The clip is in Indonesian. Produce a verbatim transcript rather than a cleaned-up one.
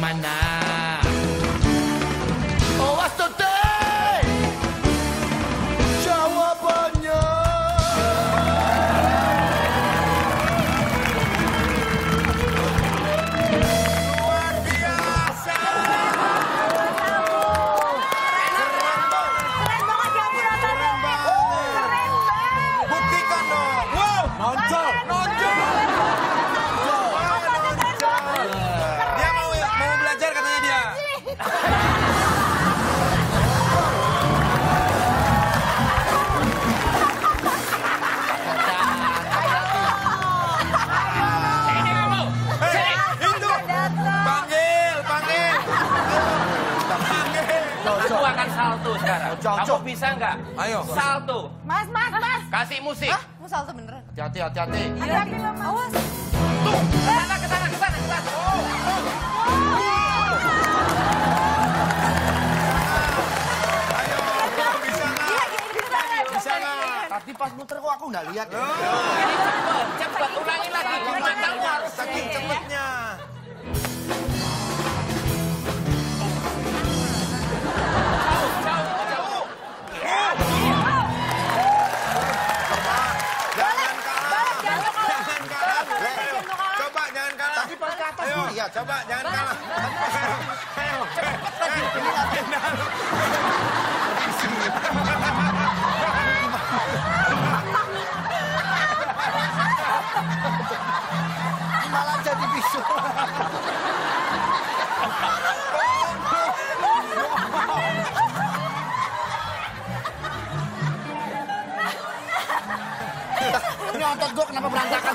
semana. Oh, bastante jawabannya. Luar biasa. Keren banget. Keren banget ya perasaannya. Keren banget. Buktikan dong. Wow, nonjol, nonjol. Aku akan salto sekarang. Kamu bisa nggak? Ayo. Salto. Mas, mas, mas. Kasih musik. Hah? Mau salto beneran? Hati-hati, hati-hati. Hati-hati loh, mas. Awas. Tuh, kesana, kesana, kesana, kesana. Oh, oh. Ayo, kamu bisa nggak? Iya, iya, bisa nggak? Tadi pas muter kok aku nggak lihat. Ini cepet, cepet. Ulangin lagi. Cuma kamu harus saking cepetnya. Iya, coba jangan kalah. Malah jadi bisu. Ini otot gue kenapa berantakan?